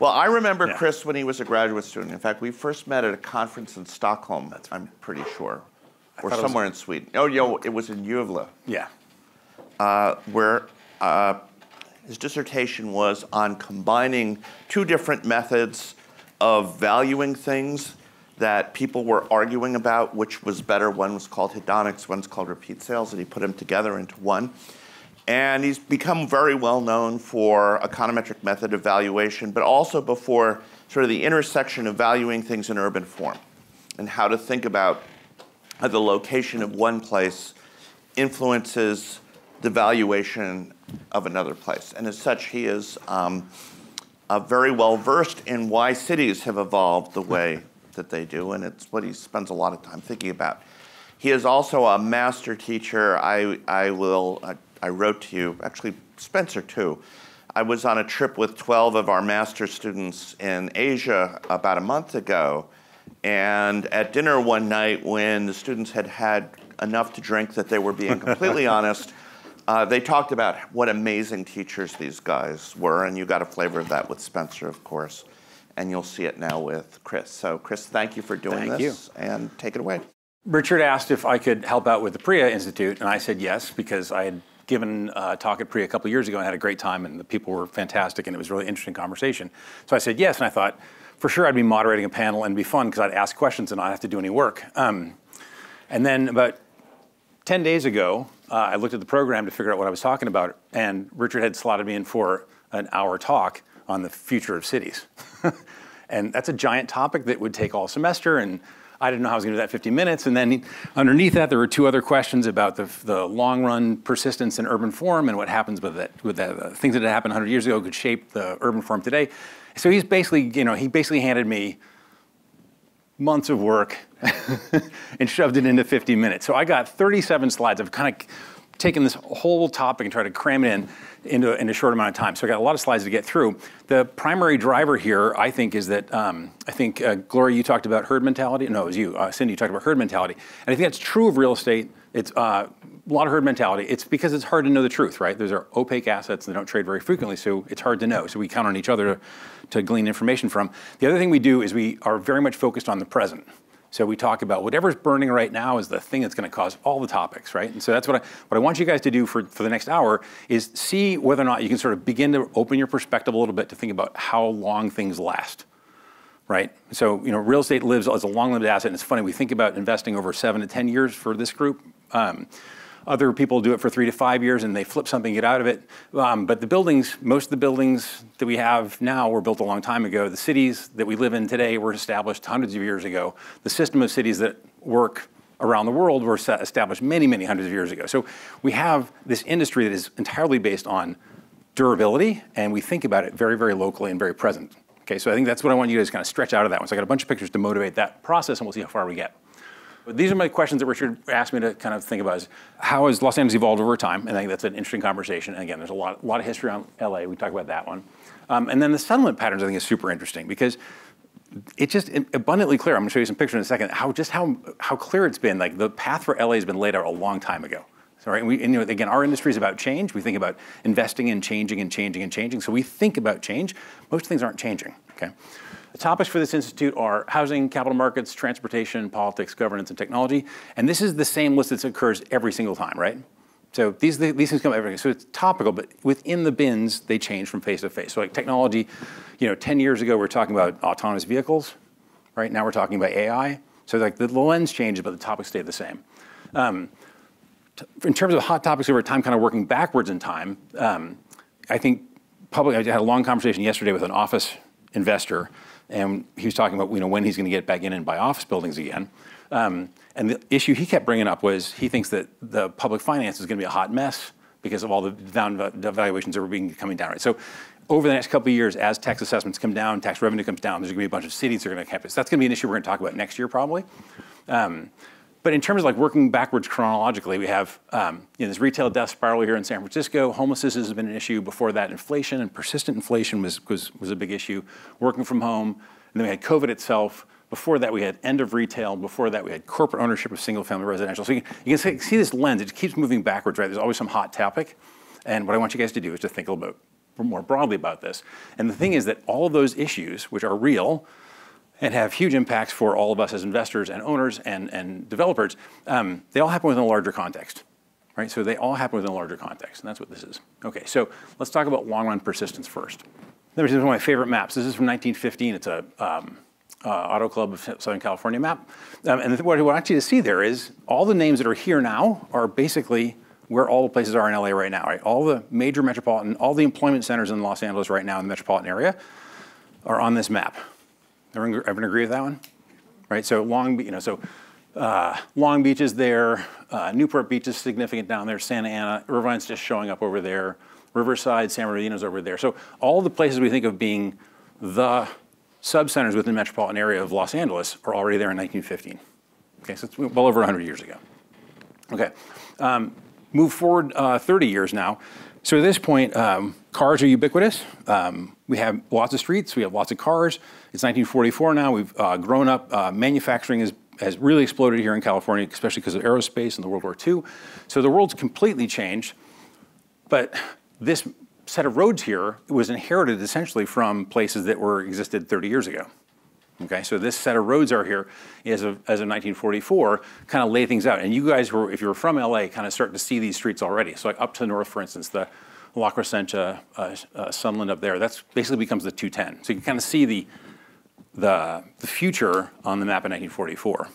Well, I remember Chris when he was a graduate student. In fact, we first met at a conference in Stockholm, I'm pretty sure, or somewhere in Sweden. Oh, yo, it was in Gävle. Yeah. Where his dissertation was on combining two different methods of valuing things that people were arguing about, which was better. One was called hedonics, one's called repeat sales, and he put them together into one. And he's become very well known for econometric method of valuation, but also before sort of the intersection of valuing things in urban form and how to think about how the location of one place influences the valuation of another place. And as such, he is very well versed in why cities have evolved the way that they do, and it's what he spends a lot of time thinking about. He is also a master teacher. I wrote to you, actually Spencer too. I was on a trip with 12 of our master students in Asia about a month ago, and at dinner one night when the students had had enough to drink that they were being completely honest, they talked about what amazing teachers these guys were, and you got a flavor of that with Spencer, of course. And you'll see it now with Chris. So Chris, thank you for doing this. And take it away. Richard asked if I could help out with the PREA Institute, and I said yes, because I had given a talk at PREA a couple of years ago and had a great time, and the people were fantastic, and it was a really interesting conversation. So I said yes, and I thought, for sure I'd be moderating a panel and it'd be fun because I'd ask questions and not have to do any work. And then about 10 days ago, I looked at the program to figure out what I was talking about, and Richard had slotted me in for an hour talk on the future of cities. And that's a giant topic that would take all semester, and I didn't know how I was gonna do that in 50 minutes. And then underneath that, there were two other questions about the long run persistence in urban form and what happens with it, with that, things that had happened 100 years ago could shape the urban form today. So he's basically, you know, he basically handed me months of work and shoved it into 50 minutes. So I got 37 slides. I've kind of taken this whole topic and tried to cram it in a short amount of time. So I got a lot of slides to get through. The primary driver here, I think, is that, I think, Gloria, you talked about herd mentality. No, it was you, Cindy, you talked about herd mentality. And I think that's true of real estate. It's a lot of herd mentality. It's because it's hard to know the truth, right? Those are opaque assets and they don't trade very frequently, so it's hard to know. So we count on each other to glean information from. The other thing we do is we are very much focused on the present. So we talk about whatever's burning right now is the thing that's gonna cause all the topics, right? And so that's what I want you guys to do for the next hour is see whether or not you can sort of begin to open your perspective a little bit to think about how long things last, right? So, you know, real estate lives as a long-lived asset, and it's funny, we think about investing over 7 to 10 years for this group. Other people do it for 3 to 5 years and they flip something, get out of it. But the buildings, most of the buildings that we have now were built a long time ago. The cities that we live in today were established hundreds of years ago. The system of cities that work around the world were established many, many hundreds of years ago. So we have this industry that is entirely based on durability, and we think about it very, very locally and very present. Okay, so I think that's what I want you guys to kind of stretch out of that one. So I got a bunch of pictures to motivate that process, and we'll see how far we get. But these are my questions that Richard asked me to kind of think about is, how has Los Angeles evolved over time? And I think that's an interesting conversation. And again, there's a lot of history on LA. We talked about that one. And then the settlement patterns, I think, is super interesting because it's just abundantly clear. I'm gonna show you some pictures in a second, how clear it's been. Like the path for LA has been laid out a long time ago. So, right? And you know, again, our industry is about change. We think about investing and changing and changing and changing. So we think about change. Most things aren't changing, okay? The topics for this institute are housing, capital markets, transportation, politics, governance, and technology. And this is the same list that occurs every single time, right? So these things come every day. So it's topical, but within the bins, they change from phase to phase. So like technology, you know, 10 years ago, we were talking about autonomous vehicles, right? Now we're talking about AI. So like the lens changes, but the topics stay the same. In terms of hot topics over time, kind of working backwards in time, I think I had a long conversation yesterday with an office investor, and he was talking about, you know, when he's gonna get back in and buy office buildings again. And the issue he kept bringing up was he thinks that the public finance is gonna be a hot mess because of all the valuations that were coming down, right? So over the next couple of years, as tax assessments come down, tax revenue comes down, there's gonna be a bunch of cities that are gonna cap it. So that's gonna be an issue we're gonna talk about next year probably. But in terms of like working backwards chronologically, we have you know, this retail death spiral here in San Francisco. Homelessness has been an issue. Before that, inflation and persistent inflation was a big issue. Working from home, and then we had COVID itself. Before that, we had end of retail. Before that, we had corporate ownership of single-family residential. So you can see this lens. It keeps moving backwards, right? There's always some hot topic. And what I want you guys to do is to think a little bit more broadly about this. And the thing is that all of those issues, which are real and have huge impacts for all of us as investors and owners and developers, they all happen within a larger context. Right? So they all happen within a larger context, and that's what this is. Okay, so let's talk about long-run persistence first. This is one of my favorite maps. This is from 1915. It's a Auto Club of Southern California map. And what I want you to see there is all the names that are here now are basically where all the places are in LA right now. Right? All the major metropolitan, all the employment centers in Los Angeles right now in the metropolitan area are on this map. Everyone agree with that one? Right? So Long Beach is there, Newport Beach is significant down there, Santa Ana, Irvine's just showing up over there, Riverside, San Bernardino's over there. So all the places we think of being the subcenters within the metropolitan area of Los Angeles are already there in 1915. Okay, so it's well over 100 years ago. Okay, move forward 30 years now. So at this point, cars are ubiquitous. We have lots of streets, we have lots of cars. It's 1944 now, we've grown up, manufacturing has really exploded here in California, especially because of aerospace and the World War II. So the world's completely changed, but this set of roads here was inherited essentially from places that existed 30 years ago. Okay, so this set of roads are here as of 1944, kind of lay things out. And you guys were, if you were from LA, kind of start to see these streets already. So like up to the north, for instance, the La Crescenta, Sunland up there, that's basically becomes the 210. So you can kind of see the future on the map in 1944.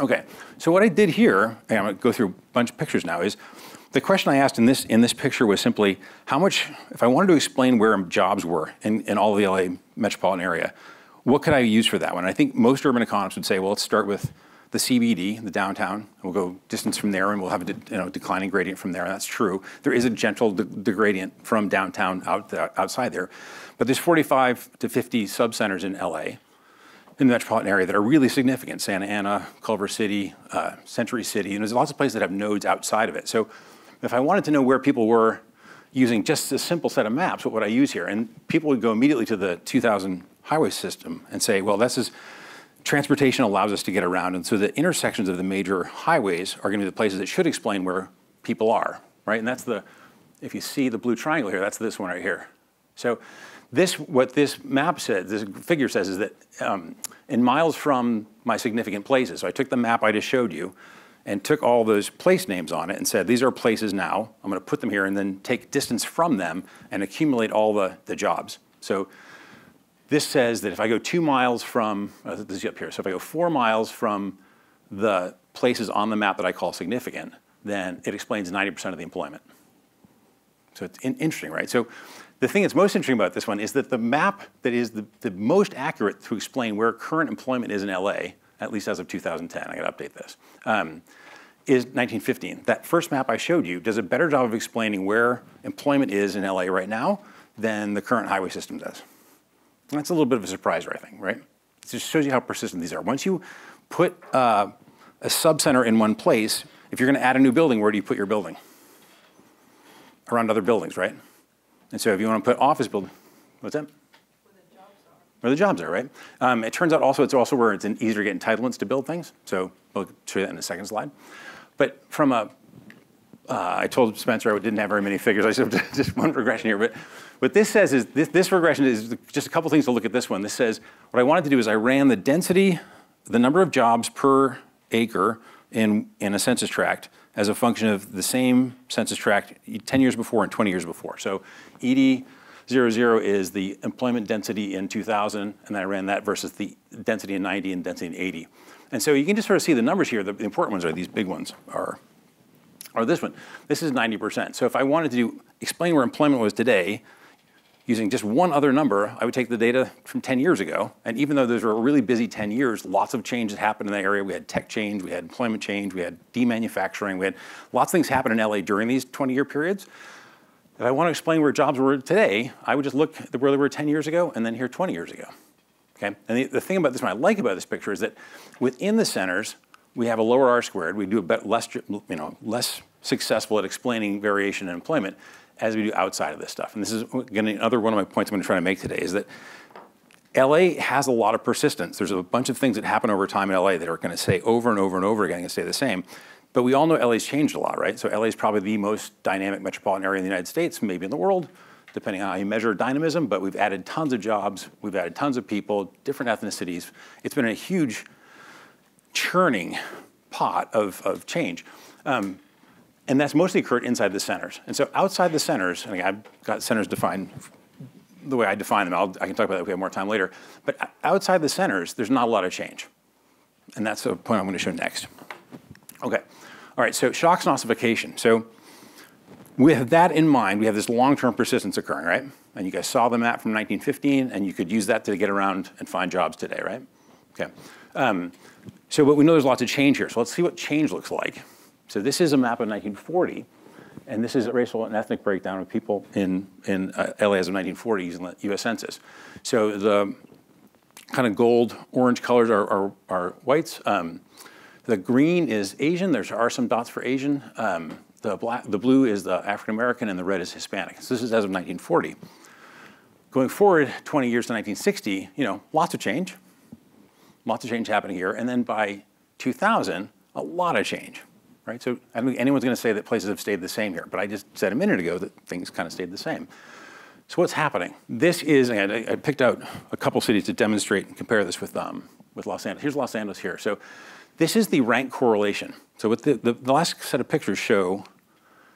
Okay, so what I did here, and I'm gonna go through a bunch of pictures now, is the question I asked in this picture was simply, how much, if I wanted to explain where jobs were in all of the LA metropolitan area, what could I use for that one? And I think most urban economists would say, well, let's start with the CBD, the downtown, and we'll go distance from there and we'll have a declining gradient from there, and that's true. There is a gentle gradient from downtown outside there. But there's 45 to 50 subcenters in LA, in the metropolitan area, that are really significant. Santa Ana, Culver City, Century City, and there's lots of places that have nodes outside of it. So if I wanted to know where people were using just a simple set of maps, what would I use here? And people would go immediately to the 2000 highway system and say, well, this is, transportation allows us to get around, and so the intersections of the major highways are gonna be the places that should explain where people are, right? And that's if you see the blue triangle here, that's this one right here. So what this map says, this figure says, is that in miles from my significant places, so I took the map I just showed you and took all those place names on it and said, these are places now, I'm gonna put them here and then take distance from them and accumulate all the jobs. So this says that if I go 2 miles from, this is up here, so if I go 4 miles from the places on the map that I call significant, then it explains 90% of the employment. So it's interesting, right? So the thing that's most interesting about this one is that the map that is the most accurate to explain where current employment is in LA, at least as of 2010, I gotta update this, is 1915. That first map I showed you does a better job of explaining where employment is in LA right now than the current highway system does. And that's a little bit of a surprise, I think, right? It just shows you how persistent these are. Once you put a subcenter in one place, if you're gonna add a new building, where do you put your building? Around other buildings, right? And so if you wanna put office building, what's that? Where the jobs are, right? It turns out also, it's also where it's easier to get entitlements to build things. So we'll show you that in a second slide. But from I told Spencer I didn't have very many figures. I just one regression here. But what this says is, this regression is just a couple things to look at this one. This says, what I wanted to do is I ran the density, the number of jobs per acre in a census tract as a function of the same census tract 10 years before and 20 years before. So ED00 is the employment density in 2000, and I ran that versus the density in 90 and density in 80. And so you can just sort of see the numbers here. The important ones are these big ones or this one. This is 90%. So if I wanted to explain where employment was today using just one other number, I would take the data from 10 years ago. And even though those were really busy 10 years, lots of change that happened in that area. We had tech change, we had employment change, we had demanufacturing, we had lots of things happen in LA during these 20-year periods. If I want to explain where jobs were today, I would just look at where they were 10 years ago and then here 20 years ago, okay? And the thing about this one I like about this picture is that within the centers, we have a lower R-squared. We do less successful at explaining variation in employment as we do outside of this stuff. And this is, again, another one of my points I'm gonna try to make today is that LA has a lot of persistence. There's a bunch of things that happen over time in LA that are gonna say over and over and over again, gonna stay the same. But we all know LA's changed a lot, right? So LA's probably the most dynamic metropolitan area in the United States, maybe in the world. depending on how you measure dynamism, but we've added tons of jobs, we've added tons of people, different ethnicities. It's been a huge churning pot of change. And that's mostly occurred inside the centers. And so outside the centers, and I've got centers defined the way I define them. I can talk about that if we have more time later. But outside the centers, there's not a lot of change. And that's the point I'm going to show next. OK. All right, so shocks and ossification. So with that in mind, we have this long-term persistence occurring, right? And you guys saw the map from 1915, and you could use that to get around and find jobs today, right? OK. So but we know there's lots of change here. So let's see what change looks like. So this is a map of 1940, and this is a racial and ethnic breakdown of people in LA as of 1940 using the US Census. So the kind of gold, orange colors are whites. The green is Asian. There are some dots for Asian. The blue is the African-American, and the red is Hispanic. So this is as of 1940. Going forward 20 years to 1960, you know, lots of change. Lots of change happening here. And then by 2000, a lot of change. Right? So I don't think anyone's going to say that places have stayed the same here, but I just said a minute ago that things kind of stayed the same. So what's happening? This is, and I picked out a couple cities to demonstrate and compare this with Los Angeles. Here's Los Angeles here. So this is the rank correlation. So what the last set of pictures show,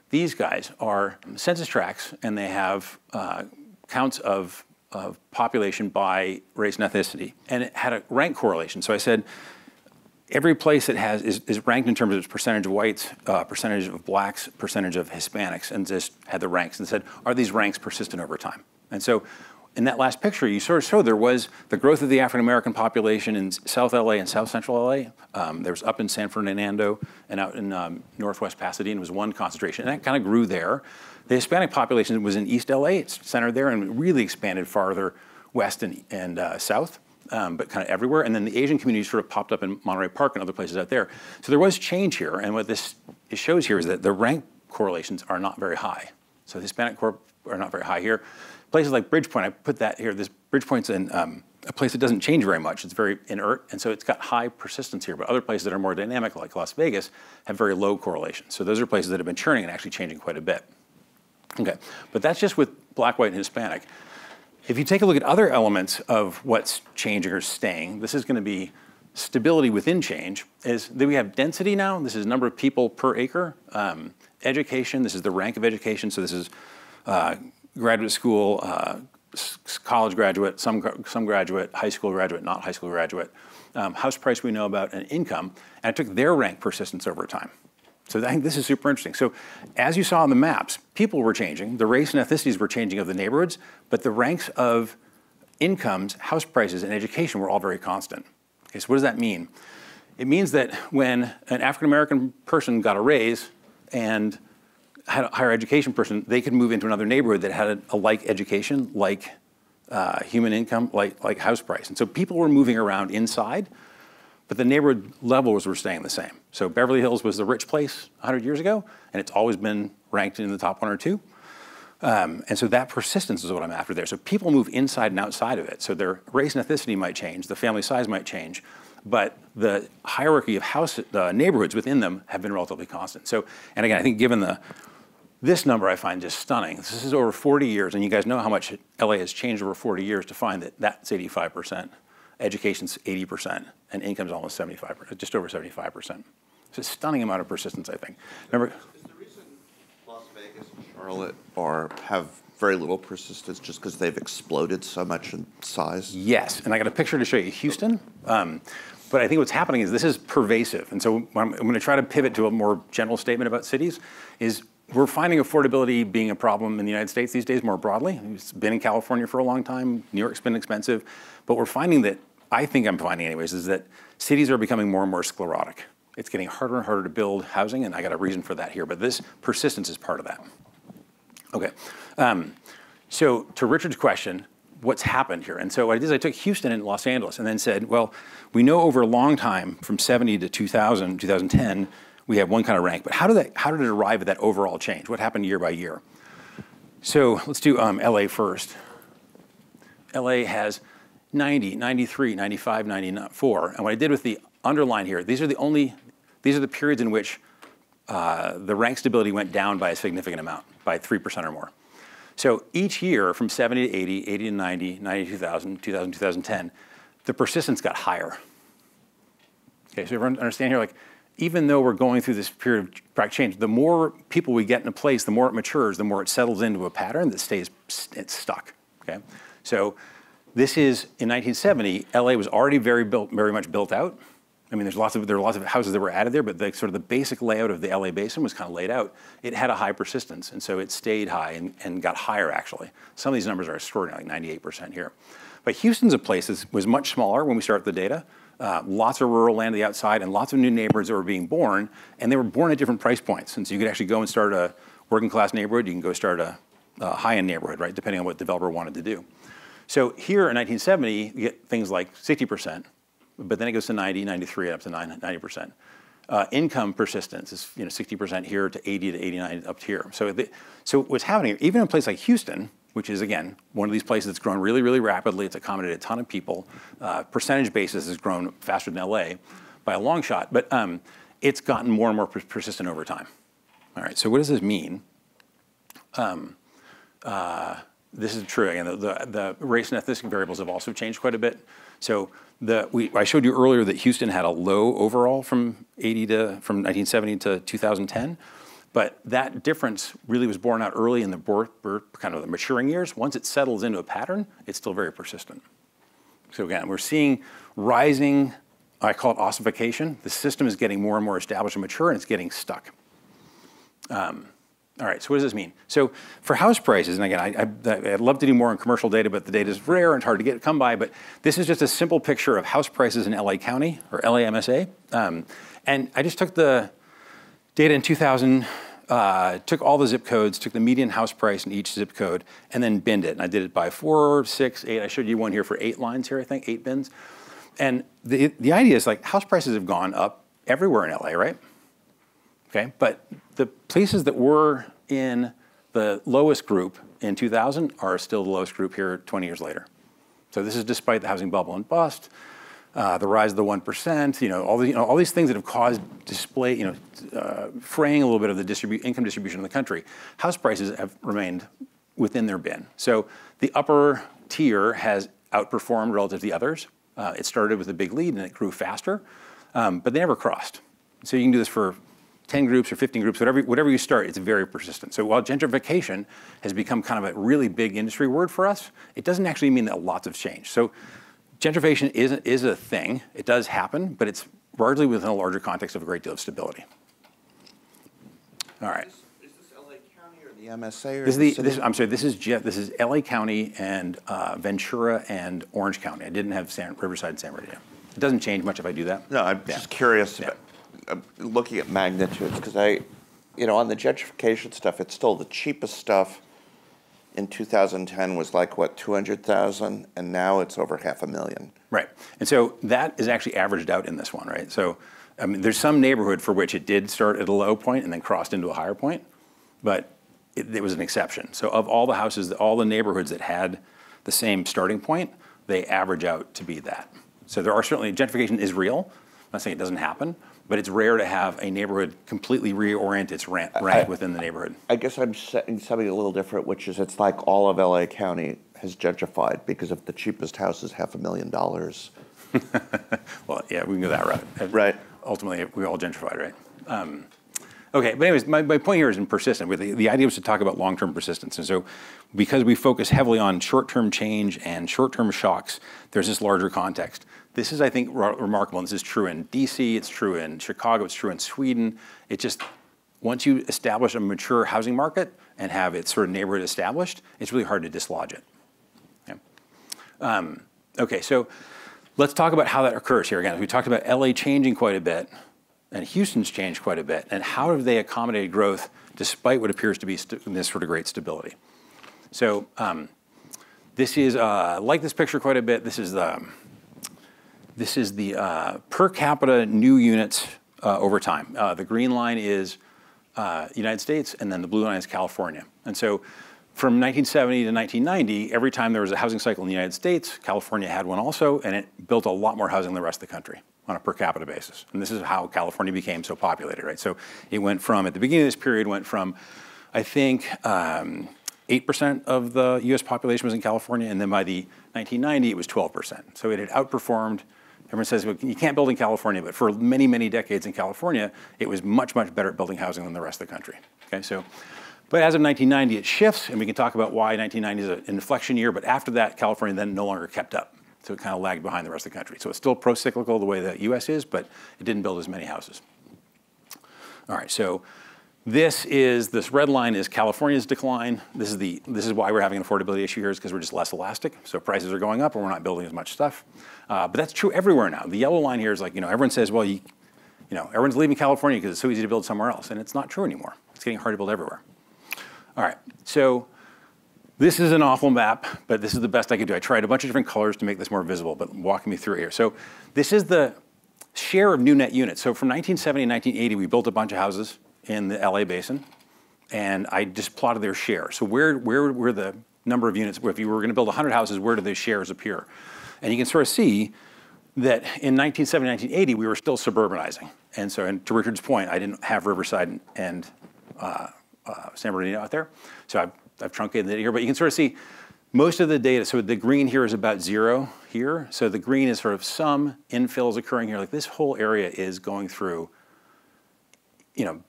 these guys are census tracts, and they have counts of population by race and ethnicity. And it had a rank correlation. So I said, every place that has is ranked in terms of its percentage of whites, percentage of blacks, percentage of Hispanics, and just had the ranks and said, are these ranks persistent over time? And so in that last picture, you sort of showed there was the growth of the African-American population in South LA and South Central LA. There was up in San Fernando and out in Northwest Pasadena was one concentration, and that kind of grew there. The Hispanic population was in East LA, it's centered there, and really expanded farther west and south. But kind of everywhere. And then the Asian community sort of popped up in Monterey Park and other places out there. So there was change here. And what this shows here is that the rank correlations are not very high. So the Hispanic corp are not very high here. Places like Bridgepoint, I put that here. This Bridgepoint's in a place that doesn't change very much. It's very inert. And so it's got high persistence here. But other places that are more dynamic, like Las Vegas, have very low correlations. So those are places that have been churning and actually changing quite a bit. OK, but that's just with black, white, and Hispanic. If you take a look at other elements of what's changing or staying, this is going to be stability within change, is that we have density now. This is number of people per acre. Education, this is the rank of education. So this is graduate school, college graduate, some graduate, high school graduate, not high school graduate. House price we know about, and income. And I took their rank persistence over time. So I think this is super interesting. So as you saw on the maps, people were changing. The race and ethnicities were changing of the neighborhoods, but the ranks of incomes, house prices, and education were all very constant. Okay, so what does that mean? It means that when an African-American person got a raise and had a higher education person, they could move into another neighborhood that had a like education, like human income, like house price. And so people were moving around inside, but the neighborhood levels were staying the same. So Beverly Hills was the rich place 100 years ago, and it's always been ranked in the top 1 or 2. And so that persistence is what I'm after there. So people move inside and outside of it. So their race and ethnicity might change, the family size might change, but the hierarchy of house neighborhoods within them have been relatively constant. So, and again, I think given this number I find just stunning. This is over 40 years, and you guys know how much LA has changed over 40 years to find that that's 85%. Education's 80%, and income's almost 75%, just over 75%. It's a stunning amount of persistence, I think. Remember, is the reason Las Vegas and Charlotte have very little persistence just because they've exploded so much in size? Yes, and I got a picture to show you Houston. But I think what's happening is this is pervasive. And so I'm going to try to pivot to a more general statement about cities, is we're finding affordability being a problem in the United States these days more broadly. It's been in California for a long time. New York's been expensive. But we're finding that, I think I'm finding anyways, is that cities are becoming more and more sclerotic. It's getting harder and harder to build housing, and I got a reason for that here, but this persistence is part of that. Okay, so to Richard's question, what's happened here? And so what I did is I took Houston and Los Angeles and then said, well, we know over a long time, from 70 to 2000, 2010, we have one kind of rank, but how did it arrive at that overall change? What happened year by year? So let's do LA first. LA has 90, 93, 95, 94. And what I did with the underline here, these are the periods in which the rank stability went down by a significant amount, by 3% or more. So each year from 70 to 80, 80 to 90, 90 to 2000, 2000 to 2010, the persistence got higher. Okay, so everyone understand here, like, even though we're going through this period of product change, the more people we get in a place, the more it matures, the more it settles into a pattern that stays, it's stuck, okay? So this is, in 1970, LA was already very much built out. I mean, there were lots of houses that were added there, but the, sort of the basic layout of the LA basin was kind of laid out. It had a high persistence, and so it stayed high and got higher, actually. Some of these numbers are extraordinary, like 98% here. But Houston's a place that was much smaller when we started the data. Lots of rural land to the outside and lots of new neighborhoods that were being born, and they were born at different price points. And so you could actually go and start a working class neighborhood, you can go start a high-end neighborhood, right, depending on what the developer wanted to do. So here in 1970, you get things like 60%, but then it goes to 90, 93, up to 90%. Income persistence is 60% here to 80 to 89 up here. So what's happening, even in a place like Houston, which is, again, one of these places that's grown really, really rapidly. It's accommodated a ton of people. Percentage basis has grown faster than LA by a long shot, but it's gotten more and more persistent over time. All right, so what does this mean? This is true, again, the race and ethnicity variables have also changed quite a bit. So I showed you earlier that Houston had a low overall from 1970 to 2010. But that difference really was borne out early in the kind of the maturing years. Once it settles into a pattern, it's still very persistent. So again, we're seeing rising, I call it ossification. The system is getting more and more established and mature, and it's getting stuck. All right, so what does this mean? So for house prices, and again, I'd love to do more on commercial data, but the data is rare and hard to come by, but this is just a simple picture of house prices in LA County, or LA MSA. And I just took the data in 2000, took all the zip codes, took the median house price in each zip code, and then binned it. And I did it by 4, 6, 8. I showed you one here for 8 lines here, I think, 8 bins. And the idea is, like, house prices have gone up everywhere in LA, right? Okay, but the places that were in the lowest group in 2000 are still the lowest group here 20 years later. So this is despite the housing bubble and bust. The rise of the 1%, all these things that have caused fraying a little bit of the income distribution in the country. House prices have remained within their bin. So the upper tier has outperformed relative to the others. It started with a big lead and it grew faster, but they never crossed. So you can do this for 10 groups or 15 groups, whatever you start, it's very persistent. So while gentrification has become kind of a really big industry word for us, it doesn't actually mean that lots have changed. So gentrification is a thing. It does happen, but it's largely within a larger context of a great deal of stability. All right. Is this LA County or the MSA? Or this is LA County and Ventura and Orange County. I didn't have Riverside and San Bernardino. It doesn't change much if I do that. No, I'm just curious about looking at magnitudes, because on the gentrification stuff, it's still the cheapest stuff. In 2010 was like, what, 200,000? And now it's over 500,000. Right, and so that is actually averaged out in this one, right? So, I mean, there's some neighborhood for which it did start at a low point and then crossed into a higher point, but it was an exception. So of all the houses, all the neighborhoods that had the same starting point, they average out to be that. So there are certainly, gentrification is real. I'm not saying it doesn't happen, but it's rare to have a neighborhood completely reorient its rank within the neighborhood. I guess I'm saying something a little different, which is it's like all of LA County has gentrified, because if the cheapest house is $500,000. Well, yeah, we can go that route. Right. Ultimately, we all gentrified, right? Okay, but anyways, my point here is in persistent. The idea was to talk about long-term persistence. And so because we focus heavily on short-term change and short-term shocks, there's this larger context. This is, I think, remarkable, and this is true in DC, it's true in Chicago, it's true in Sweden. It just, once you establish a mature housing market and have its sort of neighborhood established, it's really hard to dislodge it. Okay, okay, so let's talk about how that occurs here again. We talked about LA changing quite a bit, and Houston's changed quite a bit, and how have they accommodated growth despite what appears to be this sort of great stability? So this is, I like this picture quite a bit. This is the per capita new units over time. The green line is United States, and then the blue line is California. And so from 1970 to 1990, every time there was a housing cycle in the United States, California had one also, and it built a lot more housing than the rest of the country on a per capita basis. And this is how California became so populated, right? So it went from, at the beginning of this period, went from, I think, 8% of the US population was in California, and then by the 1990, it was 12%. So it had outperformed. Everyone says, well, you can't build in California, but for many, many decades in California, it was much, much better at building housing than the rest of the country. Okay, so, but as of 1990, it shifts, and we can talk about why 1990 is an inflection year, but after that, California then no longer kept up. So it kind of lagged behind the rest of the country. So it's still pro-cyclical the way the US is, but it didn't build as many houses. All right, so this red line is California's decline. This is why we're having an affordability issue here, is because we're just less elastic. So prices are going up and we're not building as much stuff. But that's true everywhere now. The yellow line here is like, everyone says, well, everyone's leaving California because it's so easy to build somewhere else. And it's not true anymore. It's getting hard to build everywhere. All right, so this is an awful map, but this is the best I could do. I tried a bunch of different colors to make this more visible, but walking me through here. So this is the share of new net units. So from 1970 to 1980, we built a bunch of houses in the LA basin, and I just plotted their share. So where the number of units, if you were gonna build 100 houses, where do the shares appear? And you can sort of see that in 1970, 1980, we were still suburbanizing. And so, and to Richard's point, I didn't have Riverside and San Bernardino out there. So I've truncated it here, but you can sort of see most of the data. So the green here is about zero here. So the green is sort of some infills occurring here. Like this whole area is going through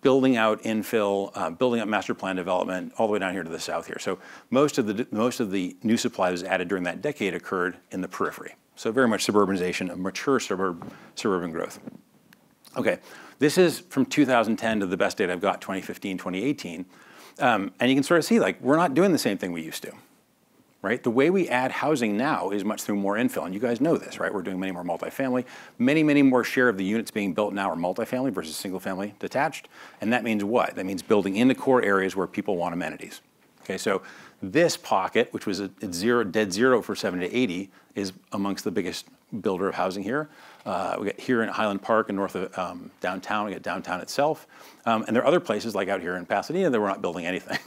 building out infill, building up master plan development, all the way down here to the south here. So most of the new supply that was added during that decade occurred in the periphery. So very much suburbanization, a mature suburban growth. Okay, this is from 2010 to the best data I've got, 2015, 2018. And you can sort of see, like, we're not doing the same thing we used to, right? The way we add housing now is much through more infill, and you guys know this, right? We're doing many more multifamily. Many, many more share of the units being built now are multifamily versus single family detached, and that means what? That means building into core areas where people want amenities. Okay, so this pocket, which was at zero, dead zero for 70 to 80, is amongst the biggest builder of housing here. We got here in Highland Park and north of downtown, we got downtown itself. And there are other places like out here in Pasadena that we're not building anything.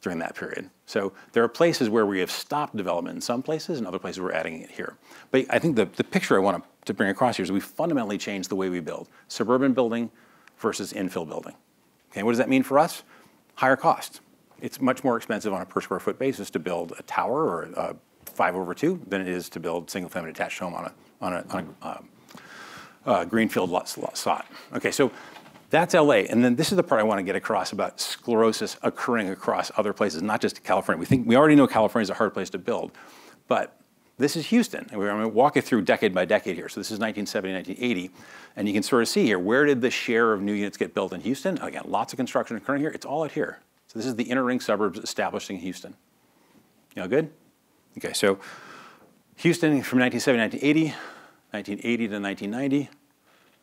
During that period. So there are places where we have stopped development in some places, and other places we're adding it here. But I think the picture I want to bring across here is we fundamentally changed the way we build. Suburban building versus infill building. Okay, what does that mean for us? Higher cost. It's much more expensive on a per square foot basis to build a tower or a 5/2 than it is to build single family detached home on a greenfield lot. Okay, so that's LA, and then this is the part I want to get across about sclerosis occurring across other places, not just California. We already know California is a hard place to build, but this is Houston, and we're going to walk you through decade by decade here. So this is 1970, 1980, and you can sort of see here, where did the share of new units get built in Houston? Again, lots of construction occurring here. It's all out here. So this is the inner ring suburbs establishing Houston. Y'all good? Okay, so Houston from 1970 to 1980, 1980 to 1990,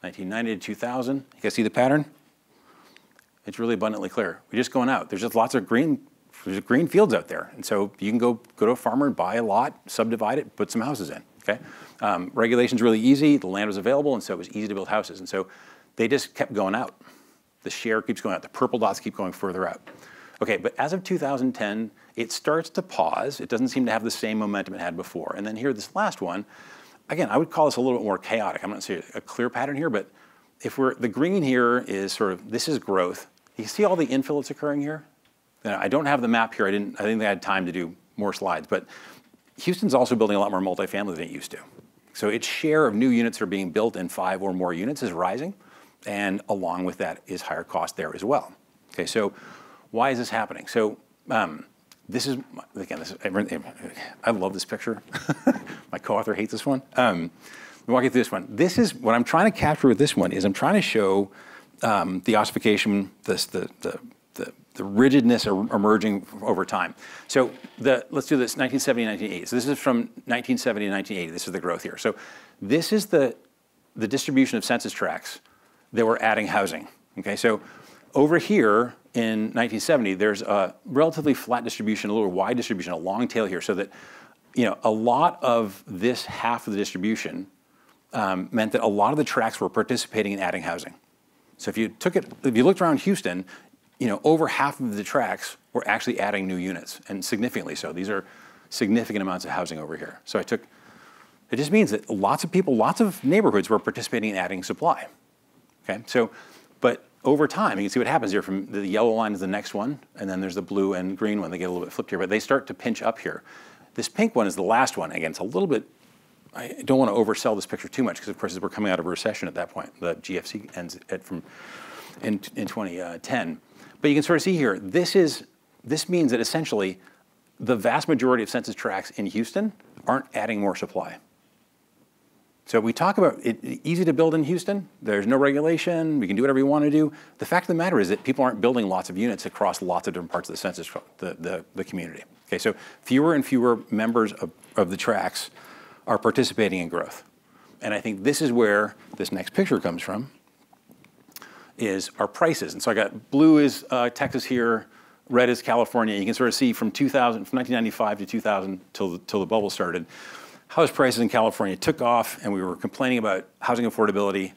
1990 to 2000, you guys see the pattern? It's really abundantly clear. We're just going out. There's just lots of green fields out there. And so you can go to a farmer and buy a lot, subdivide it, put some houses in, okay? Regulation's really easy. The land was available, and so it was easy to build houses. And so they just kept going out. The share keeps going out. The purple dots keep going further out. Okay, but as of 2010, it starts to pause. It doesn't seem to have the same momentum it had before. And then here, this last one, again, I would call this a little bit more chaotic. I'm not saying a clear pattern here, but if we're, the green here is sort of, this is growth. You see all the infill that's occurring here? Now, I don't have the map here. I didn't think I had time to do more slides, but Houston's also building a lot more multifamily than it used to. So its share of new units are being built in 5 or more units is rising, and along with that is higher cost there as well. Okay, so why is this happening? So this is, again, I love this picture. My co-author hates this one. I'll walk you through this one. This is what I'm trying to capture with this one is I'm trying to show the ossification, the rigidness emerging over time. So let's do this 1970, 1980. So this is from 1970 to 1980. This is the growth here. So this is the distribution of census tracts that were adding housing. Okay, so over here, in 1970, there's a relatively flat distribution, a little wide distribution, a long tail here, so that a lot of this half of the distribution meant that a lot of the tracts were participating in adding housing. So if you looked around Houston, over half of the tracts were actually adding new units, and significantly so. These are significant amounts of housing over here. So it just means that lots of people, lots of neighborhoods were participating in adding supply. Okay, so, but over time, you can see what happens here. From the yellow line is the next one, and then there's the blue and green one. They get a little bit flipped here, but they start to pinch up here. This pink one is the last one. Again, it's a little bit, I don't want to oversell this picture too much because, of course, we're coming out of a recession at that point. The GFC ends at in 2010. But you can sort of see here, this means that essentially the vast majority of census tracts in Houston aren't adding more supply. So we talk about it, easy to build in Houston. There's no regulation. We can do whatever we want to do. The fact of the matter is that people aren't building lots of units across lots of different parts of the census, the community. Okay, so fewer and fewer members of the tracts are participating in growth. And I think this is where this next picture comes from, is our prices. And so I got blue is Texas here, red is California. You can sort of see from 1995 to 2000 till the bubble started, house prices in California took off, and we were complaining about housing affordability.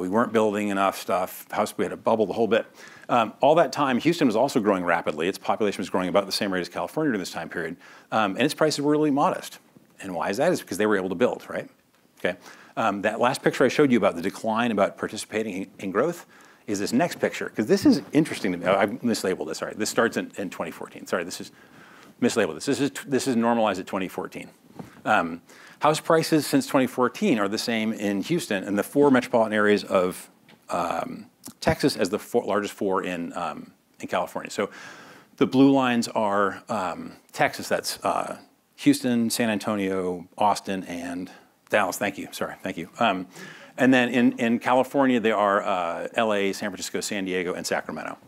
We weren't building enough stuff. We had a bubble, the whole bit. All that time, Houston was also growing rapidly. Its population was growing about the same rate as California during this time period, and its prices were really modest. And why is that? It's because they were able to build, right? Okay. That last picture I showed you about the decline, about participating in growth, is this next picture, because this is interesting to me. Oh, I mislabeled this, sorry. This starts in 2014. Sorry, this is mislabeled. This is normalized at 2014. House prices since 2014 are the same in Houston and the four metropolitan areas of Texas as the largest four in California. So the blue lines are Texas. That's Houston, San Antonio, Austin, and Dallas. Thank you. Sorry. Thank you. And then in California, they are LA, San Francisco, San Diego, and Sacramento.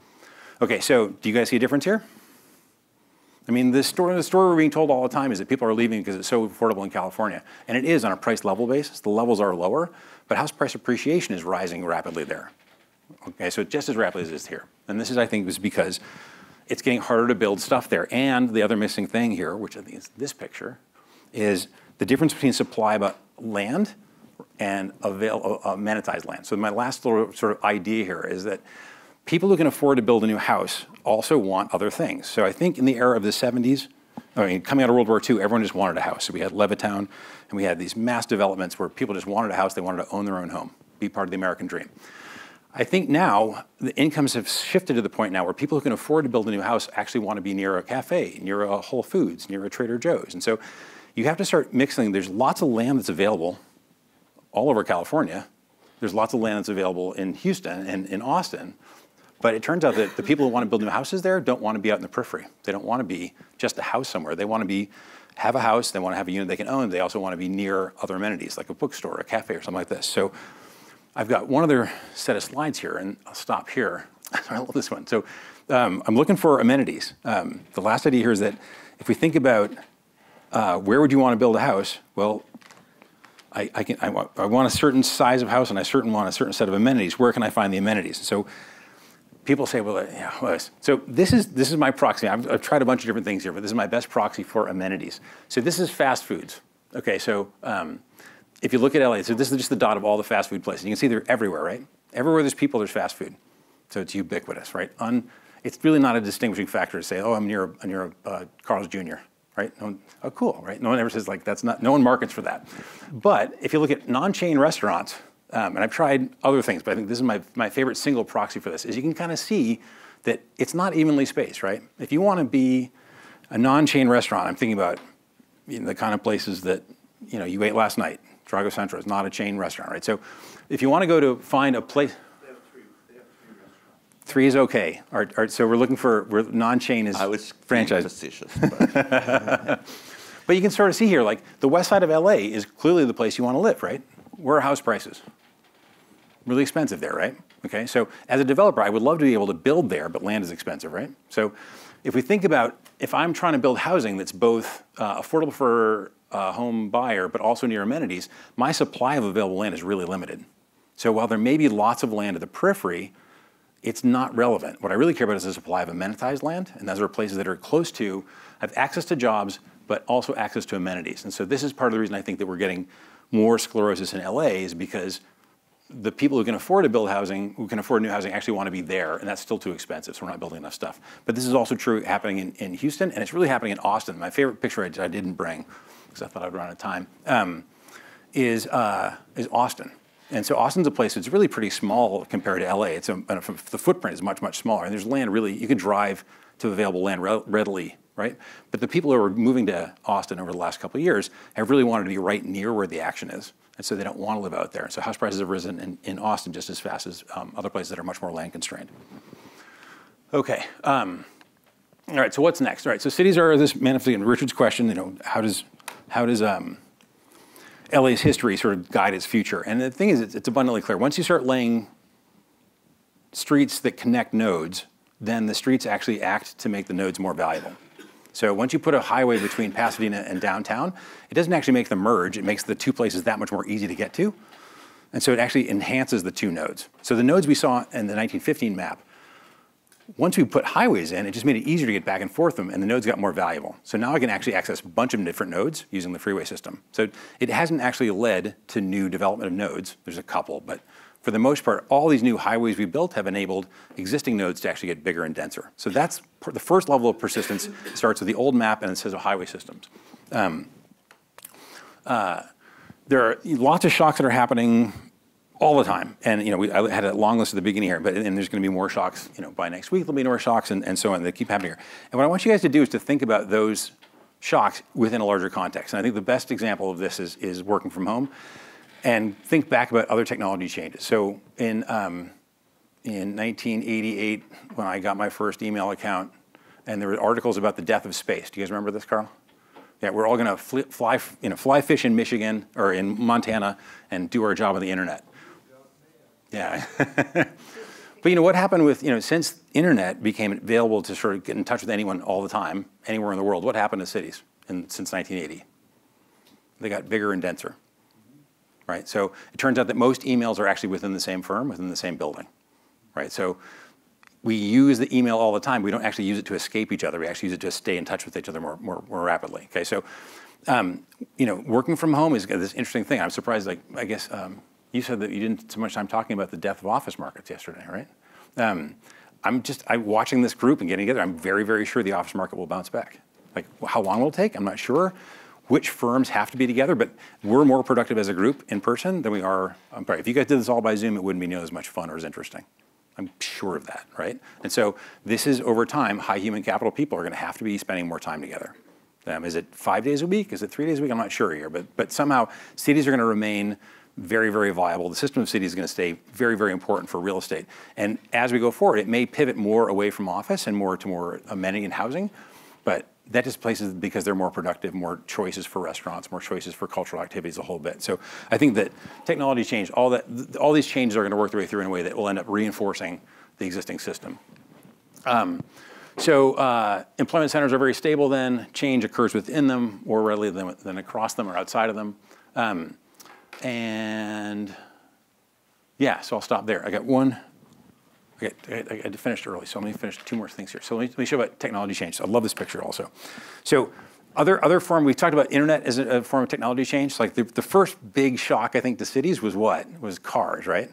Okay, so do you guys see a difference here? I mean, the story we're being told all the time is that people are leaving because it's so affordable in California. And it is on a price level basis. The levels are lower, but house price appreciation is rising rapidly there. Okay, so just as rapidly as it is here. And this is, I think, is because it's getting harder to build stuff there. And the other missing thing here, which I think is this picture, is the difference between supply about land and monetized land. So my last little sort of idea here is that people who can afford to build a new house also want other things. So I think in the era of the 70s, I mean, coming out of World War II, everyone just wanted a house. So we had Levittown, and we had these mass developments where people just wanted a house. They wanted to own their own home, be part of the American dream. I think now the incomes have shifted to the point now where people who can afford to build a new house actually want to be near a cafe, near a Whole Foods, near a Trader Joe's. And so you have to start mixing. There's lots of land that's available all over California. There's lots of land that's available in Houston and in Austin. But it turns out that the people who want to build new houses there don't want to be out in the periphery. They don't want to be just a house somewhere. They want to have a house, they want to have a unit they can own, they also want to be near other amenities like a bookstore, a cafe, or something like this. So I've got one other set of slides here, and I'll stop here. I love this one. So I'm looking for amenities. The last idea here is that if we think about where would you want to build a house, well, I want a certain size of house, and I want a certain set of amenities. Where can I find the amenities? So people say, well, yeah. So this is my proxy. I've tried a bunch of different things here, but this is my best proxy for amenities. So this is fast foods. Okay, so if you look at LA, so this is just the dot of all the fast food places. You can see they're everywhere, right? Everywhere there's people, there's fast food. So it's ubiquitous, right? It's really not a distinguishing factor to say, oh, I'm near a Carl's Jr., right? No one, oh, cool, right? No one ever says, like, that's not, no one markets for that. But if you look at non-chain restaurants, and I've tried other things, but I think this is my favorite single proxy for this, is you can kind of see that it's not evenly spaced, right? If you want to be a non-chain restaurant, I'm thinking about, you know, the kind of places that, you know, you ate last night. Drago Centro is not a chain restaurant, right? So if you want to go to find a place... They have three restaurants. Three is okay. All right, so we're looking for... non-chain is franchise. I was facetious, but... But you can sort of see here, like, the west side of LA is clearly the place you want to live, right? Where are house prices? Really expensive there, right? Okay, so as a developer, I would love to be able to build there, but land is expensive, right? So if we think about, if I'm trying to build housing that's both affordable for a home buyer, but also near amenities, my supply of available land is really limited. So while there may be lots of land at the periphery, it's not relevant. What I really care about is the supply of amenitized land, and those are places that are close to, have access to jobs, but also access to amenities. And so this is part of the reason I think that we're getting more sclerosis in LA is because the people who can afford to build housing, who can afford new housing, actually want to be there, and that's still too expensive, so we're not building enough stuff. But this is also true happening in Houston, and it's really happening in Austin. My favorite picture I didn't bring, because I thought I'd run out of time, is Austin. And so Austin's a place that's really pretty small compared to LA. It's the footprint is much, much smaller. And there's land really, you can drive to available land readily, right? But the people who are moving to Austin over the last couple of years have really wanted to be right near where the action is. And so they don't want to live out there. And so house prices have risen in Austin just as fast as other places that are much more land constrained. Okay. All right, so what's next? All right, so cities are this manifestation. Richard's question, you know, how does LA's history sort of guide its future? And the thing is, it's abundantly clear. Once you start laying streets that connect nodes, then the streets actually act to make the nodes more valuable. So once you put a highway between Pasadena and downtown, it doesn't actually make them merge. It makes the two places that much more easy to get to. And so it actually enhances the two nodes. So the nodes we saw in the 1915 map, once we put highways in, it just made it easier to get back and forth them, and the nodes got more valuable. So now I can actually access a bunch of different nodes using the freeway system. So it hasn't actually led to new development of nodes. There's a couple, but for the most part, all these new highways we built have enabled existing nodes to actually get bigger and denser. So that's the first level of persistence. Starts with the old map and it says highway systems. There are lots of shocks that are happening all the time. And you know, I had a long list at the beginning here, but and there's gonna be more shocks, you know, by next week, there'll be more shocks and so on. They keep happening here. And what I want you guys to do is to think about those shocks within a larger context. And I think the best example of this is working from home, and think back about other technology changes. So in 1988, when I got my first email account, and there were articles about the death of space. Do you guys remember this, Carl? Yeah, we're all gonna fly fish in Michigan, or in Montana, and do our job on the internet. Yeah, but you know what happened with, you know, since the internet became available to sort of get in touch with anyone all the time, anywhere in the world, what happened to cities since 1980? They got bigger and denser, right? So it turns out that most emails are actually within the same firm, within the same building, right? So we use the email all the time. We don't actually use it to escape each other. We actually use it to stay in touch with each other more rapidly, okay? So, you know, working from home is this interesting thing. I'm surprised, like, I guess, you said that you didn't spend so much time talking about the death of office markets yesterday, right? I'm watching this group and getting together. I'm very, very sure the office market will bounce back. Like, how long will it take? I'm not sure. Which firms have to be together, but we're more productive as a group in person than we are. I'm sorry, if you guys did this all by Zoom, it wouldn't be nearly as much fun or as interesting. I'm sure of that, right? And so this is, over time, high human capital people are gonna have to be spending more time together. Is it 5 days a week? Is it 3 days a week? I'm not sure here, but somehow cities are gonna remain very, very viable. The system of cities is going to stay very, very important for real estate. And as we go forward, it may pivot more away from office and more to more amenity and housing, but that just places because they're more productive, more choices for restaurants, more choices for cultural activities, a whole bit. So I think that technology change, all these changes are going to work their way through in a way that will end up reinforcing the existing system. So employment centers are very stable then. Change occurs within them more readily than across them or outside of them. And yeah, so I'll stop there. I got one. I finished early, so I'm going to finish two more things here. So let me show about technology change. I love this picture also. So other form, we talked about internet as a form of technology change. Like the first big shock, I think, to cities was what? Was cars, right?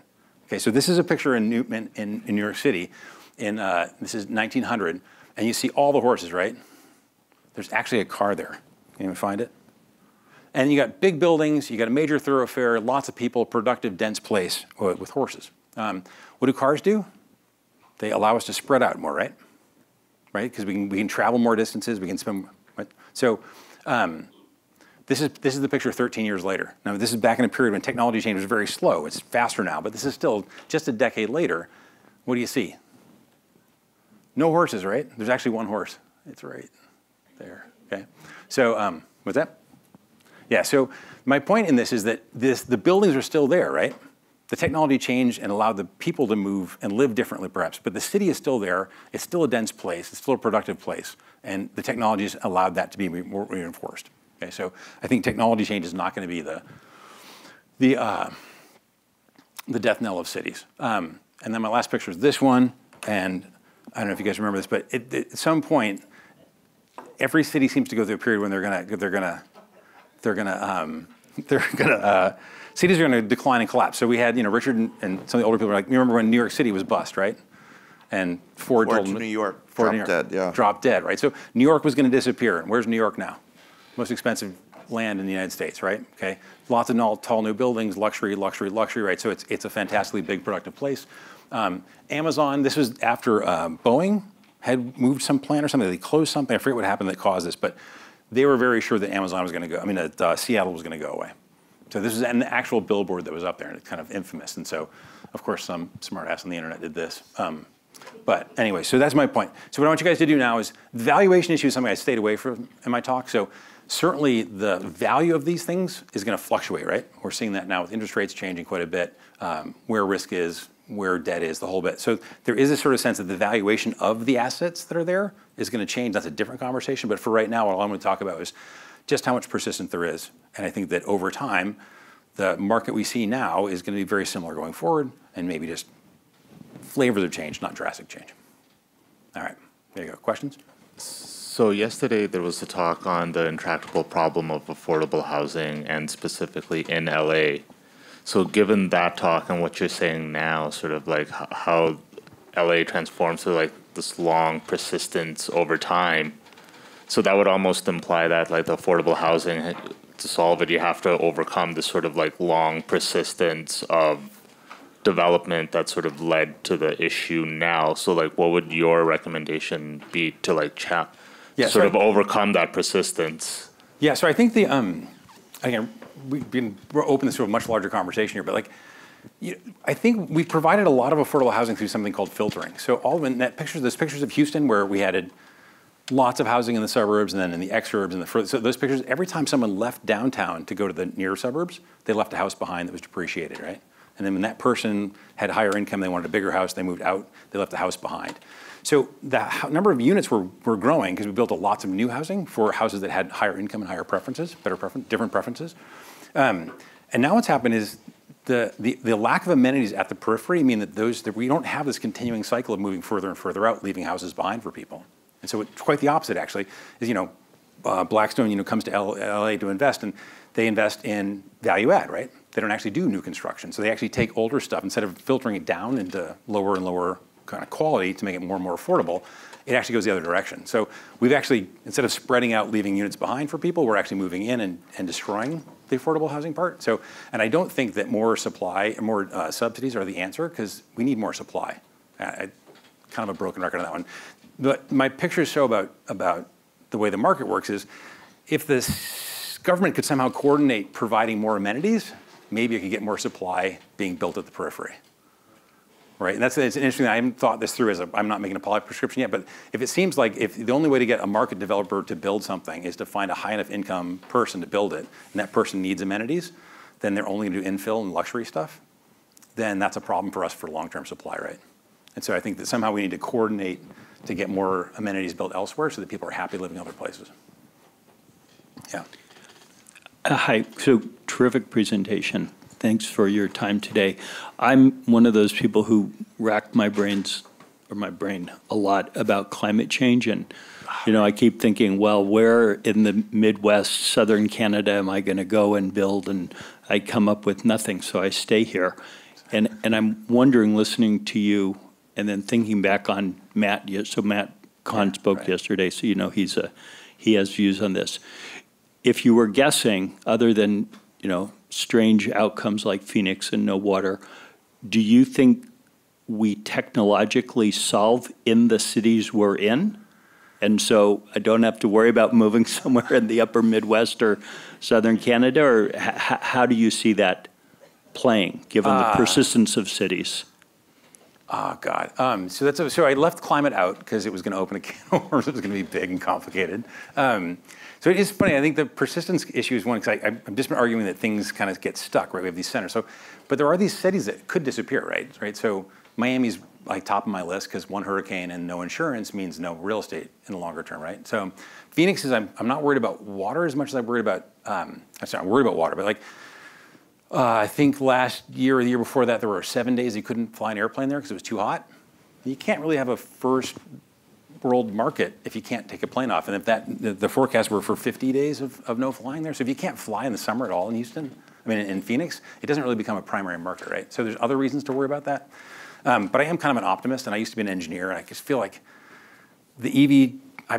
Okay, so this is a picture in New York City. This is 1900, and you see all the horses, right? There's actually a car there. Can you find it? And you got big buildings, you got a major thoroughfare, lots of people, productive, dense place with horses. What do cars do? They allow us to spread out more, right? Right, because we can travel more distances, we can spend, right? So this is the picture 13 years later. Now this is back in a period when technology change was very slow. It's faster now, but this is still just a decade later. What do you see? No horses, right? There's actually one horse. It's right there, okay? So what's that? Yeah, so my point in this is that the buildings are still there, right? The technology changed and allowed the people to move and live differently perhaps, but the city is still there. It's still a dense place. It's still a productive place. And the technologies allowed that to be more reinforced. Okay, so I think technology change is not gonna be the death knell of cities. And then my last picture is this one. And I don't know if you guys remember this, but at some point, every city seems to go through a period when cities are gonna decline and collapse. So we had, you know, Richard and some of the older people were like, you remember when New York City was bust, right? And Ford dropped dead, right? So New York was gonna disappear. And where's New York now? Most expensive land in the United States, right? Okay, lots of tall new buildings, luxury, luxury, luxury, right? So it's a fantastically big, productive place. Amazon, this was after Boeing had moved some plant or something. They closed something. I forget what happened that caused this, but they were very sure that Amazon was going to go. I mean, that Seattle was going to go away. So this is an actual billboard that was up there, and it's kind of infamous. And so, of course, some smartass on the internet did this. But anyway, so that's my point. So what I want you guys to do now is the valuation issue is something I stayed away from in my talk. So certainly the value of these things is going to fluctuate, right? We're seeing that now with interest rates changing quite a bit, where risk is, where debt is, the whole bit. So there is a sort of sense that the valuation of the assets that are there is going to change. That's a different conversation. But for right now, all I'm going to talk about is just how much persistence there is. And I think that over time, the market we see now is going to be very similar going forward, and maybe just flavors of change, not drastic change. All right, there you go. Questions? So yesterday there was a talk on the intractable problem of affordable housing, and specifically in LA. So given that talk and what you're saying now, sort of like how LA transforms to like this long persistence over time, so that would almost imply that like the affordable housing, to solve it, you have to overcome this sort of like long persistence of development that sort of led to the issue now. So like, what would your recommendation be to like sort of overcome that persistence? Yeah, so I think the, again, we're open to a much larger conversation here, but like, I think we provided a lot of affordable housing through something called filtering. So all in that picture, those pictures of Houston where we had lots of housing in the suburbs and then in the exurbs and the further, so those pictures, every time someone left downtown to go to the near suburbs, they left a house behind that was depreciated, right? And then when that person had higher income, they wanted a bigger house, they moved out, they left the house behind. So the number of units were growing because we built lots of new housing for houses that had higher income and higher preferences, different preferences. And now what's happened is the lack of amenities at the periphery mean that we don't have this continuing cycle of moving further and further out, leaving houses behind for people. And so it's quite the opposite actually, is, Blackstone, comes to LA to invest, and they invest in value add, right? They don't actually do new construction. So they actually take older stuff, instead of filtering it down into lower and lower kind of quality to make it more and more affordable, it actually goes the other direction. So we've actually, instead of spreading out, leaving units behind for people, we're actually moving in and destroying the affordable housing part. So, and I don't think that more supply, more subsidies are the answer, because we need more supply. I kind of a broken record on that one. But my pictures show about the way the market works is, if this government could somehow coordinate providing more amenities, maybe it could get more supply being built at the periphery, right? And that's, it's interesting, I haven't thought this through I'm not making a policy prescription yet, but if it seems like if the only way to get a market developer to build something is to find a high enough income person to build it, and that person needs amenities, then they're only gonna do infill and luxury stuff, then that's a problem for us for long-term supply, right? And so I think that somehow we need to coordinate to get more amenities built elsewhere so that people are happy living in other places. Yeah. Hi, so terrific presentation. Thanks for your time today. I'm one of those people who racked my brain a lot about climate change, and I keep thinking, well, where in the Midwest, southern Canada am I gonna go and build? And I come up with nothing, so I stay here. And I'm wondering, listening to you, and then thinking back on Matt, so Matt Kahn spoke yesterday, so he has views on this. If you were guessing, other than strange outcomes like Phoenix and no water, do you think we technologically solve in the cities we're in? And so I don't have to worry about moving somewhere in the upper Midwest or southern Canada, or how do you see that playing, given the persistence of cities? Oh God, so I left climate out because it was gonna open a can of worms, it was gonna be big and complicated. So it is funny, I think the persistence issue is one, because I've just been arguing that things kind of get stuck, right? We have these centers, but there are these cities that could disappear, right? So Miami's like top of my list because one hurricane and no insurance means no real estate in the longer term, right? So Phoenix is, I'm not worried about water as much as I'm worried about, I'm worried about water, but like, I think last year or the year before that, there were 7 days you couldn't fly an airplane there because it was too hot. You can't really have a first world market if you can't take a plane off. And if the forecasts were for 50 days of no flying there. So if you can't fly in the summer at all in Houston, I mean in Phoenix, it doesn't really become a primary market, right? So there's other reasons to worry about that. But I am kind of an optimist, and I used to be an engineer, and I just feel like the EV,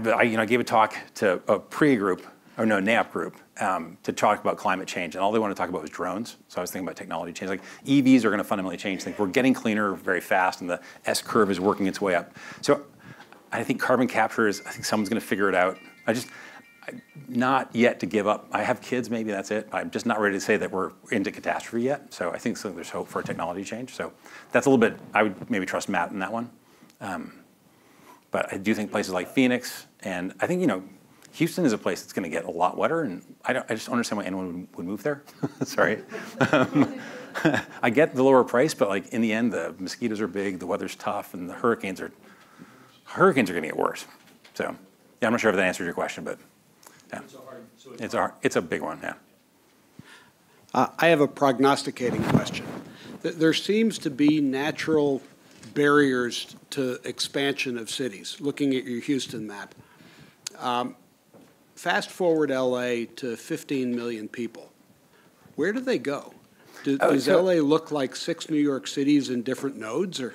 I gave a talk to a PREA group, or no, NAOP group, to talk about climate change, and all they want to talk about was drones. So I was thinking about technology change. Like, EVs are going to fundamentally change things. We're getting cleaner very fast, and the S curve is working its way up. So I think carbon capture is, I think someone's going to figure it out. Not yet to give up. I have kids, maybe that's it. I'm just not ready to say that we're into catastrophe yet. So I think there's hope for technology change. So that's a little bit, I would maybe trust Matt in that one. But I do think places like Phoenix, and I think, you know, Houston is a place that's going to get a lot wetter, and I just don't understand why anyone would move there. Sorry. I get the lower price, but like in the end, the mosquitoes are big, the weather's tough, and the hurricanes are going to get worse. So yeah, I'm not sure if that answered your question, but yeah, it's a big one. Yeah. I have a prognosticating question. There seems to be natural barriers to expansion of cities. Looking at your Houston map. Fast forward LA to 15 million people. Where do they go? Does LA look like 6 New York Cities in different nodes? Or?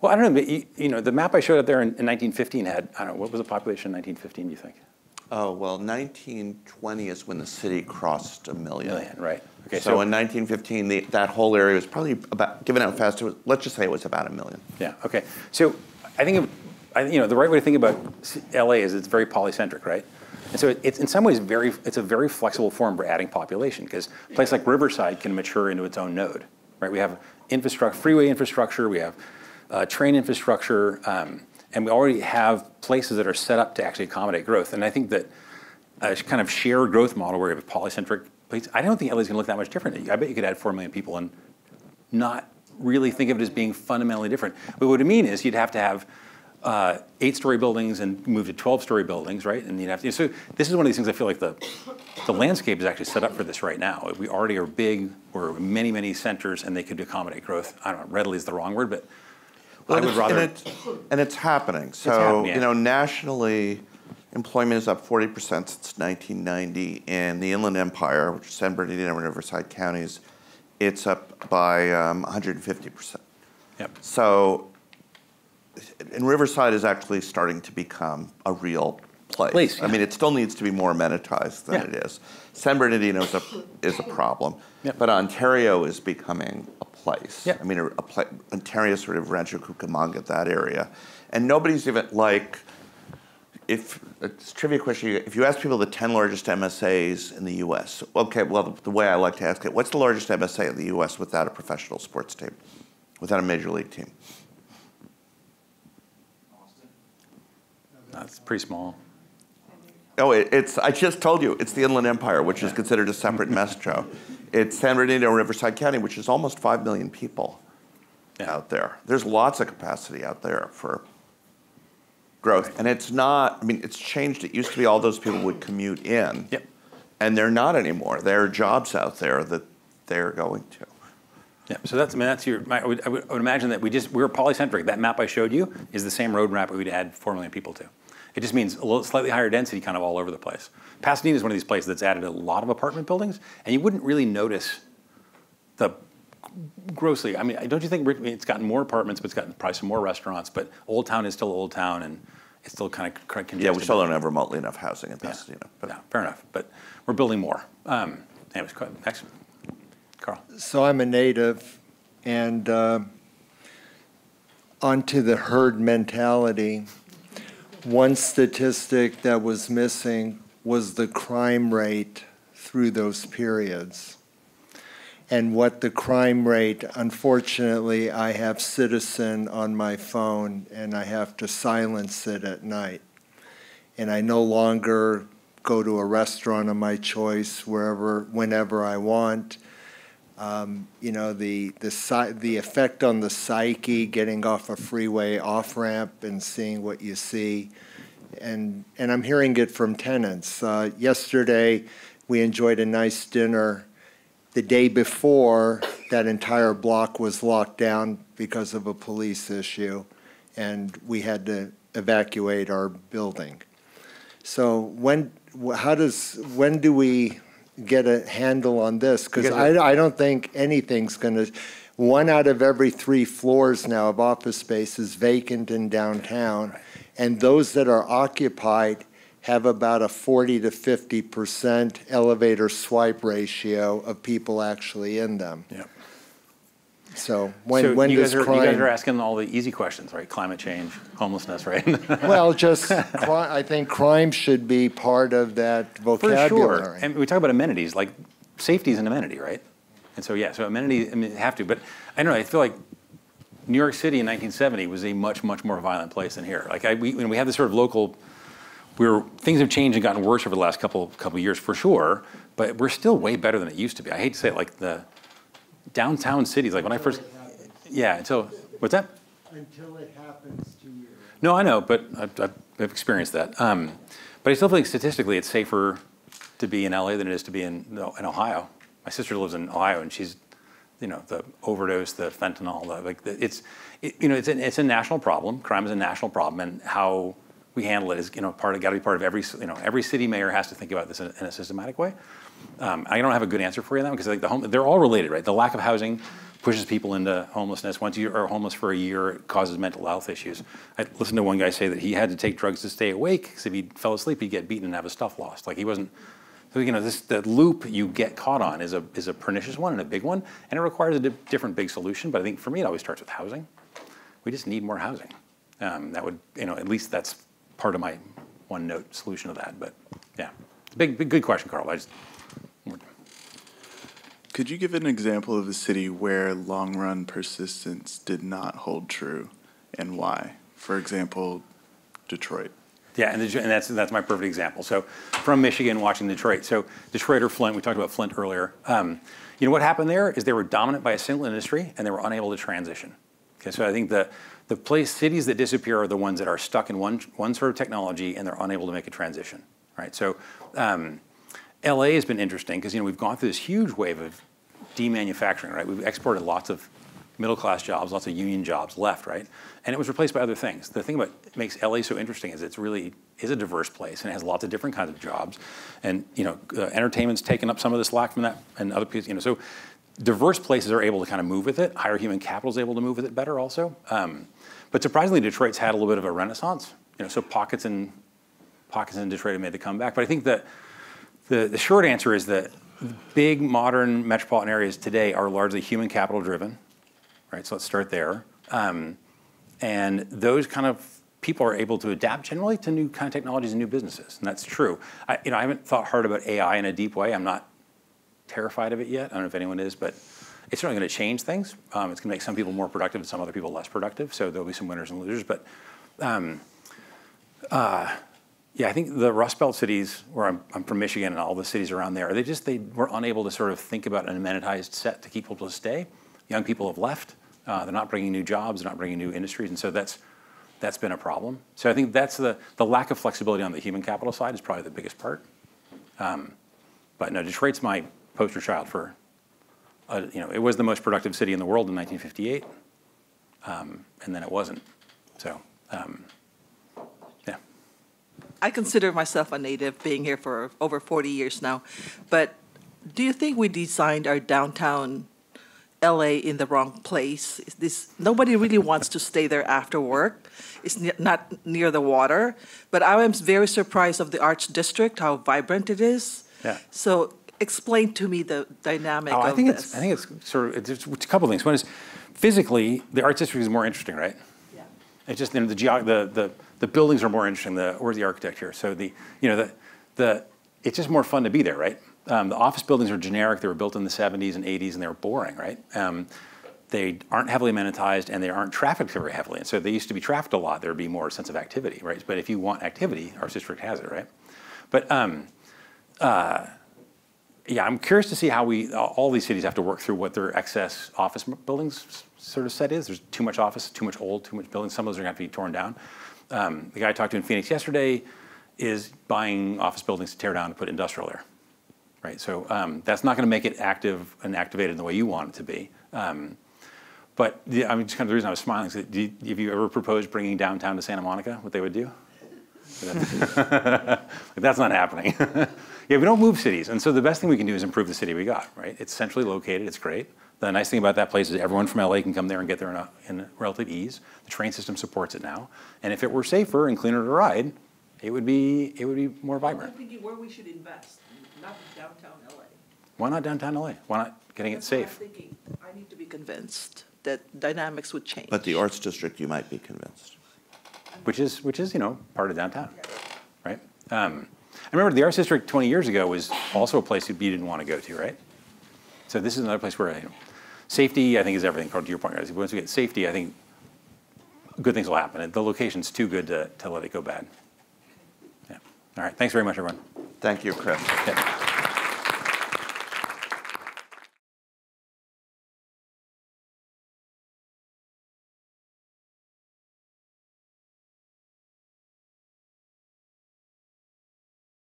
Well, I don't know. But you know, the map I showed up there in 1915 had, I don't know, what was the population in 1915, do you think? Oh, well, 1920 is when the city crossed a million. Right. Okay, so in 1915, that whole area was probably about, given how fast it was, let's just say it was about a million. Yeah, okay. So I think you know, the right way to think about LA is it's very polycentric, right? And so it's in some ways it's a very flexible form for adding population, because a place like Riverside can mature into its own node, right? We have infrastructure, freeway infrastructure, we have train infrastructure, and we already have places that are set up to actually accommodate growth. And I think that a kind of shared growth model where you have a polycentric place, I don't think LA's gonna look that much different. I bet you could add 4 million people and not really think of it as being fundamentally different. But what it mean is you'd have to have 8-story buildings and move to 12-story buildings, right? And you'd have to, so this is one of these things I feel like the landscape is actually set up for this right now. We already are big, we're many, many centers, and they could accommodate growth. I don't know, readily is the wrong word, but well, I would rather. And it's happening. So, yeah. You know, nationally, employment is up 40% since 1990, and the Inland Empire, which is San Bernardino and Riverside counties, it's up by 150%. Yep. So, and Riverside is actually starting to become a real place. Yeah. I mean, it still needs to be more amenitized than it is. San Bernardino is a problem, but Ontario is becoming a place. I mean, Ontario sort of Rancho Cucamonga, that area, and nobody's even like. If it's a trivia question, if you ask people the 10 largest MSAs in the U.S., okay, well, the way I like to ask it, what's the largest MSA in the U.S. without a professional sports team, without a major league team? That's pretty small. Oh, it's, I just told you, it's the Inland Empire, which is considered a separate metro. It's San Bernardino, Riverside County, which is almost 5 million people out there. There's lots of capacity out there for growth. Right. And it's not, I mean, it's changed. It used to be all those people would commute in. Yep. And they're not anymore. There are jobs out there that they're going to. Yeah, so that's, I mean, that's your, I would imagine that we're polycentric. That map I showed you is the same roadmap we'd add 4 million people to. It just means a little slightly higher density kind of all over the place. Pasadena is one of these places that's added a lot of apartment buildings, and you wouldn't really notice the grossly, I mean, don't you think it's gotten more apartments, but it's gotten probably some more restaurants, but Old Town is still Old Town, and it's still kind of congested. Yeah, we still don't have remotely enough housing in Pasadena. Yeah, fair enough, but we're building more. Anyways, next. Carl. So I'm a native, and onto the herd mentality. One statistic that was missing was the crime rate through those periods. And what the crime rate, unfortunately, I have Citizen on my phone, and I have to silence it at night. And I no longer go to a restaurant of my choice whenever I want. You know, the effect on the psyche, getting off a freeway off-ramp and seeing what you see. And I'm hearing it from tenants. Yesterday, we enjoyed a nice dinner. The day before, that entire block was locked down because of a police issue, and we had to evacuate our building. So when do we get a handle on this? Because I don't think anything's going to, 1 out of every 3 floors now of office space is vacant in downtown, and those that are occupied have about a 40 to 50% elevator swipe ratio of people actually in them. Yep. So when does crime... You guys are asking all the easy questions, right? Climate change, homelessness, right? Well, just I think crime should be part of that vocabulary. For sure. And we talk about amenities, like safety is an amenity, right? And so yeah, so amenities, I mean, have to. But I don't know, I feel like New York City in 1970 was a much, much more violent place than here. Like we have this sort of local... things have changed and gotten worse over the last couple years for sure, but we're still way better than it used to be. I hate to say it, like the downtown cities, like when I first, yeah, until, what's that? Until it happens to you. No, I know, but I've experienced that. But I still think statistically it's safer to be in LA than it is to be in Ohio. My sister lives in Ohio and she's, you know, the overdose, the fentanyl, it's a national problem. Crime is a national problem, and how we handle it is, you know, got to be part of every, you know, every city mayor has to think about this in a systematic way. I don't have a good answer for you on that, because like they're all related, right? The lack of housing pushes people into homelessness. Once you are homeless for a year, it causes mental health issues. I listened to one guy say that he had to take drugs to stay awake, because if he fell asleep, he'd get beaten and have his stuff lost. Like he wasn't, so you know, the loop you get caught on is a pernicious one and a big one, and it requires a different big solution. But I think for me, it always starts with housing. We just need more housing. That would, you know, at least that's part of my one-note solution to that, but yeah, it's a big, good question, Carl. Could you give an example of a city where long-run persistence did not hold true, and why? For example, Detroit. Yeah, and that's my perfect example. So, from Michigan, watching Detroit. So, Detroit or Flint, we talked about Flint earlier. You know what happened there is they were dominant by a single industry, and they were unable to transition. Okay, so I think the cities that disappear are the ones that are stuck in one sort of technology and they're unable to make a transition, right? So LA has been interesting because, you know, we've gone through this huge wave of demanufacturing, right? We've exported lots of middle-class jobs, lots of union jobs left, right? And it was replaced by other things. The thing about it makes LA so interesting is it really is a diverse place and it has lots of different kinds of jobs. And, you know, entertainment's taken up some of the slack from that and other pieces, you know, so diverse places are able to kind of move with it. Higher human capital is able to move with it better also. But surprisingly, Detroit's had a little bit of a renaissance. You know, so pockets in Detroit have made the comeback. But I think that the short answer is that big modern metropolitan areas today are largely human capital driven, right? So let's start there. And those kind of people are able to adapt generally to new kind of technologies and new businesses, and that's true. I haven't thought hard about AI in a deep way. I'm not terrified of it yet. I don't know if anyone is, but it's certainly going to change things. It's going to make some people more productive and some other people less productive. So there'll be some winners and losers. But yeah, I think the Rust Belt cities, where I'm from Michigan and all the cities around there, they were unable to sort of think about an amenitized set to keep people to stay. Young people have left. They're not bringing new jobs. They're not bringing new industries. And so that's been a problem. So I think that's the lack of flexibility on the human capital side is probably the biggest part. But no, Detroit's my poster child for, you know, it was the most productive city in the world in 1958, and then it wasn't. So, yeah. I consider myself a native, being here for over 40 years now, but do you think we designed our downtown LA in the wrong place? Nobody really wants to stay there after work. It's not near the water, but I am very surprised of the Arts District, how vibrant it is. Yeah. So, explain to me the dynamic of this. I think it's sort of, it's a couple of things. One is, physically, the Arts District is more interesting, right? Yeah. It's just, you know, the buildings are more interesting, or the architecture. So it's just more fun to be there, right? The office buildings are generic. They were built in the 70s and 80s, and they were boring, right? They aren't heavily amenitized, and they aren't trafficked very heavily. And so they used to be trafficked a lot. There'd be more sense of activity, right? But if you want activity, Arts District has it, right? But, yeah, I'm curious to see how all these cities have to work through what their excess office buildings sort of set is. There's too much office, too much old, too much buildings. Some of those are going to have to be torn down. The guy I talked to in Phoenix yesterday is buying office buildings to tear down and put industrial there, right? So that's not going to make it active and activated in the way you want it to be. But yeah, I mean, just kind of the reason I was smiling is that have you ever proposed bringing downtown to Santa Monica, what they would do? That's not happening. Yeah, we don't move cities, and so the best thing we can do is improve the city we got, right? It's centrally located, it's great. The nice thing about that place is everyone from LA can come there and get there in relative ease. The train system supports it now, and if it were safer and cleaner to ride, it would be more vibrant. I'm thinking where we should invest, not downtown LA. Why not downtown LA? Why not getting it safe? I'm thinking I need to be convinced that dynamics would change. But the arts district, you might be convinced. Which is you know, part of downtown, right? I remember the arts district 20 years ago was also a place you didn't want to go to, right? So this is another place where, you know, safety, I think, is everything. Carl, to your point, right? Once we get safety, I think good things will happen. And the location's too good to let it go bad. Yeah. All right. Thanks very much, everyone. Thank you, Chris. Yeah.